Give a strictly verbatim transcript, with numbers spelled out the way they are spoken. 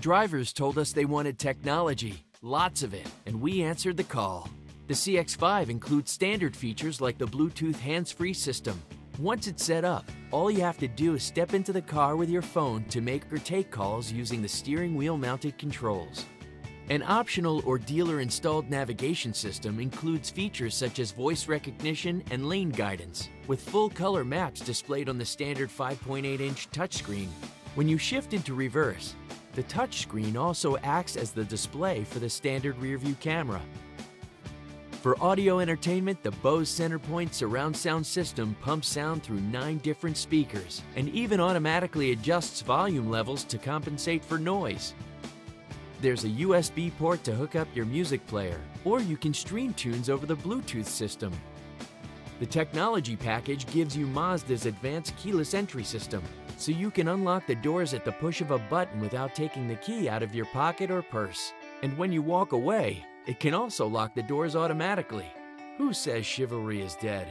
Drivers told us they wanted technology, lots of it, and we answered the call. The C X five includes standard features like the Bluetooth hands-free system. Once it's set up, all you have to do is step into the car with your phone to make or take calls using the steering wheel-mounted controls. An optional or dealer-installed navigation system includes features such as voice recognition and lane guidance, with full-color maps displayed on the standard five point eight inch touchscreen. When you shift into reverse, the touchscreen also acts as the display for the standard rearview camera. For audio entertainment, the Bose CenterPoint Surround Sound System pumps sound through nine different speakers and even automatically adjusts volume levels to compensate for noise. There's a U S B port to hook up your music player, or you can stream tunes over the Bluetooth system. The technology package gives you Mazda's advanced keyless entry system, so you can unlock the doors at the push of a button without taking the key out of your pocket or purse. And when you walk away, it can also lock the doors automatically. Who says chivalry is dead?